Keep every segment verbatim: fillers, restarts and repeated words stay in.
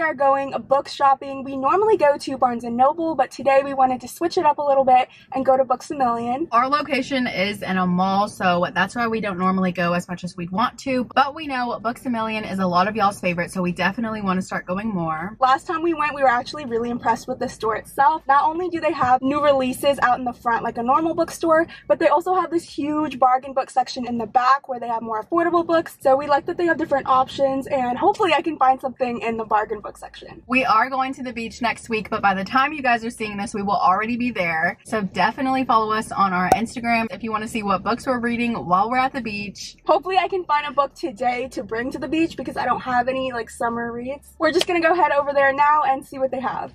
we are going book shopping. We normally go to Barnes and Noble, but today we wanted to switch it up a little bit and go to Books A Million. Our location is in a mall, so that's why we don't normally go as much as we'd want to, but we know Books A Million is a lot of y'all's favorite, so we definitely want to start going more. Last time we went, we were actually really impressed with the store itself. Not only do they have new releases out in the front like a normal bookstore, but they also have this huge bargain book section in the back where they have more affordable books, so we like that they have different options, and hopefully I can find something in the bargain book section. We are going to the beach next week, but by the time Time you guys are seeing this, we will already be there, so definitely follow us on our Instagram if you want to see what books we're reading while we're at the beach. Hopefully I can find a book today to bring to the beach because I don't have any like summer reads. We're just gonna go head over there now and see what they have.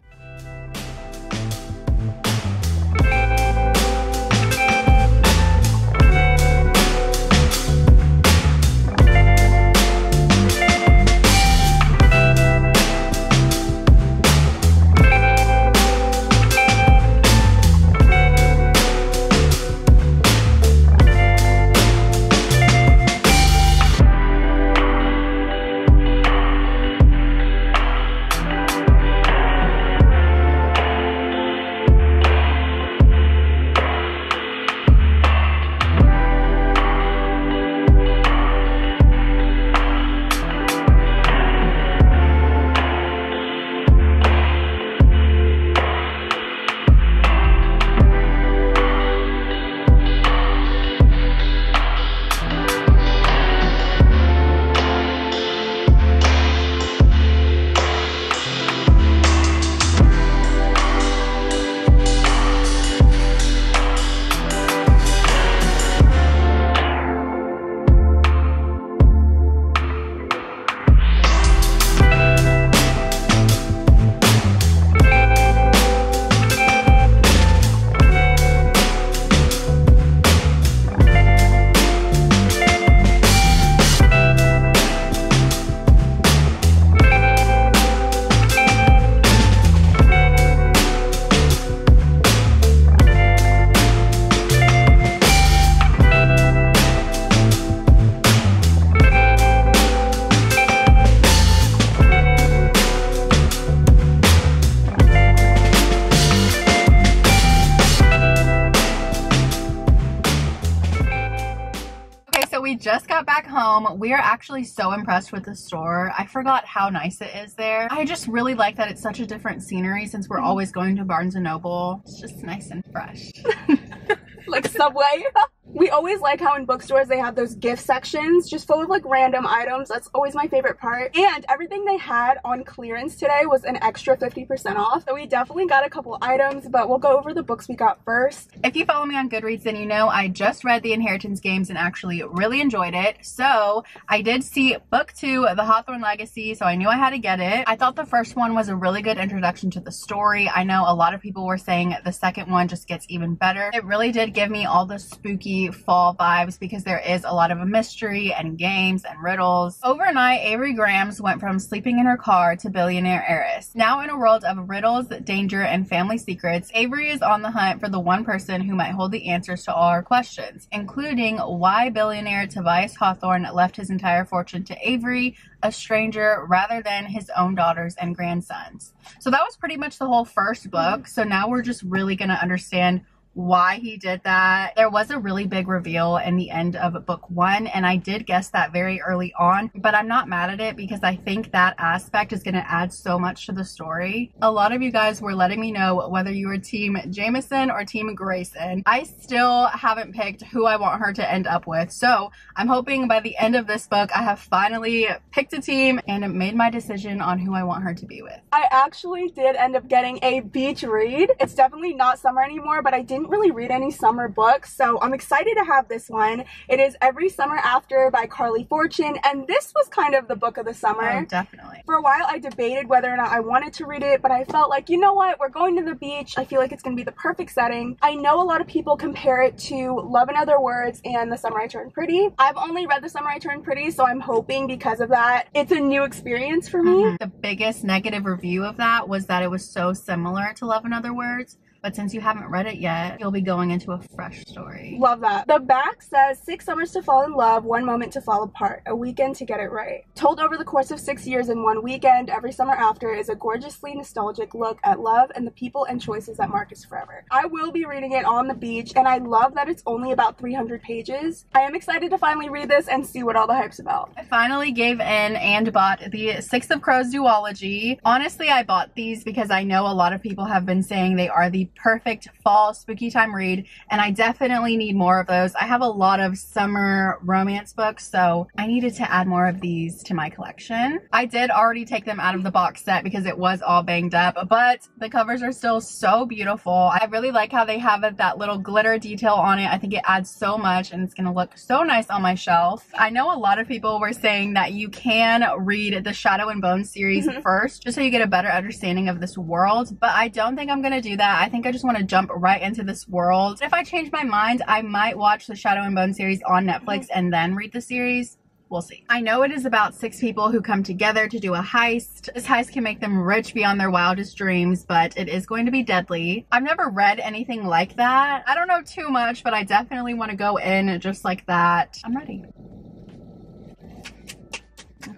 Just got back home. We are actually so impressed with the store. I forgot how nice it is there. I just really like that it's such a different scenery since we're always going to Barnes and Noble. It's just nice and fresh. Like Subway. We always like how in bookstores they have those gift sections just full of like random items. That's always my favorite part. And everything they had on clearance today was an extra fifty percent off. So we definitely got a couple items, but we'll go over the books we got first. If you follow me on Goodreads, then you know I just read The Inheritance Games and actually really enjoyed it. So I did see book two, The Hawthorne Legacy, so I knew I had to get it. I thought the first one was a really good introduction to the story. I know a lot of people were saying the second one just gets even better. It really did give me all the spooky fall vibes because there is a lot of a mystery and games and riddles. Overnight, Avery Grams went from sleeping in her car to billionaire heiress. Now in a world of riddles, danger, and family secrets, Avery is on the hunt for the one person who might hold the answers to all her questions, including why billionaire Tobias Hawthorne left his entire fortune to Avery, a stranger, rather than his own daughters and grandsons. So that was pretty much the whole first book. So now we're just really going to understand why he did that. There was a really big reveal in the end of book one, and I did guess that very early on, but I'm not mad at it because I think that aspect is going to add so much to the story. A lot of you guys were letting me know whether you were team Jameson or team Grayson. I still haven't picked who I want her to end up with, so I'm hoping by the end of this book I have finally picked a team and made my decision on who I want her to be with. I actually did end up getting a beach read. It's definitely not summer anymore, but I didn't really read any summer books, so I'm excited to have this one. It is Every Summer After by Carly Fortune, and this was kind of the book of the summer. Oh, definitely. For a while I debated whether or not I wanted to read it, but I felt like, you know what, we're going to the beach. I feel like it's gonna be the perfect setting. I know a lot of people compare it to Love and Other Words and The Summer I Turned Pretty. I've only read The Summer I Turned Pretty, so I'm hoping because of that it's a new experience for me. Mm-hmm. The biggest negative review of that was that it was so similar to Love and Other Words, but since you haven't read it yet, you'll be going into a fresh story. Love that. The back says, six summers to fall in love, one moment to fall apart, a weekend to get it right. Told over the course of six years in one weekend, Every Summer After is a gorgeously nostalgic look at love and the people and choices that mark us forever. I will be reading it on the beach, and I love that it's only about three hundred pages. I am excited to finally read this and see what all the hype's about. I finally gave in and bought the Six of Crows duology. Honestly, I bought these because I know a lot of people have been saying they are the perfect fall spooky time read, and I definitely need more of those. I have a lot of summer romance books, so I needed to add more of these to my collection. I did already take them out of the box set because it was all banged up, but the covers are still so beautiful. I really like how they have it, that little glitter detail on it. I think it adds so much, and it's gonna look so nice on my shelf. I know a lot of people were saying that you can read the Shadow and Bone series mm-hmm. first, just so you get a better understanding of this world, but I don't think I'm gonna do that. I think I just want to jump right into this world. If I change my mind, I might watch the Shadow and Bone series on Netflix mm-hmm. and then read the series. We'll see. I know it is about six people who come together to do a heist. This heist can make them rich beyond their wildest dreams, but it is going to be deadly. I've never read anything like that. I don't know too much, but I definitely want to go in just like that. I'm ready.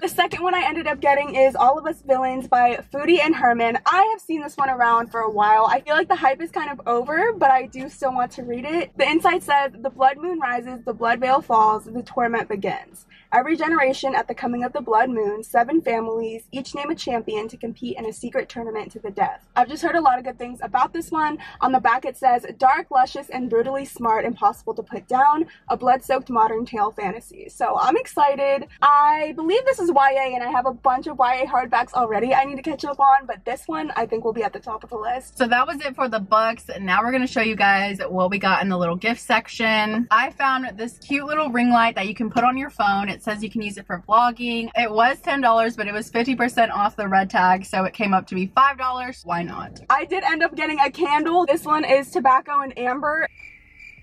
The second one I ended up getting is All of Us Villains by Foody and Herman. I have seen this one around for a while. I feel like the hype is kind of over, but I do still want to read it. The inside says, the blood moon rises, the blood veil falls, the torment begins. Every generation at the coming of the blood moon, seven families, each name a champion to compete in a secret tournament to the death. I've just heard a lot of good things about this one. On the back it says, dark, luscious, and brutally smart, impossible to put down, a blood-soaked modern tale fantasy. So I'm excited. I believe this is Y A, and I have a bunch of Y A hardbacks already I need to catch up on, but this one I think will be at the top of the list. So that was it for the books. Now we're going to show you guys what we got in the little gift section. I found this cute little ring light that you can put on your phone. It says you can use it for vlogging. It was ten dollars, but it was fifty percent off the red tag, so it came up to be five dollars. Why not? I did end up getting a candle. This one is tobacco and amber.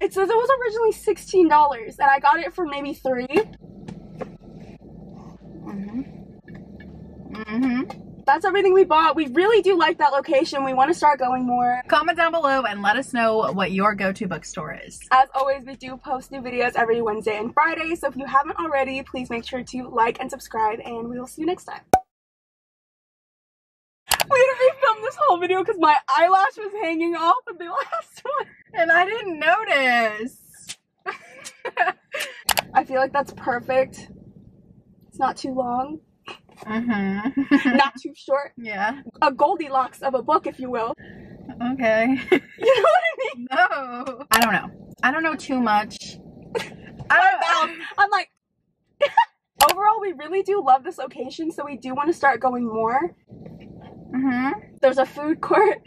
It says it was originally sixteen dollars, and I got it for maybe three. Mm-hmm. Mm-hmm. That's everything we bought. We really do like that location. We want to start going more. Comment down below and let us know what your go-to bookstore is. As always, we do post new videos every Wednesday and Friday, so if you haven't already, please make sure to like and subscribe, and we will see you next time. We didn't refilm this whole video because my eyelash was hanging off of the last one, and I didn't notice. I feel like that's perfect. It's not too long. Mm-hmm. Not too short. Yeah. A Goldilocks of a book, if you will. Okay. You know what I mean? No. I don't know. I don't know too much. I don't know. I'm like... Overall, we really do love this location, so we do want to start going more. Mm-hmm. There's a food court.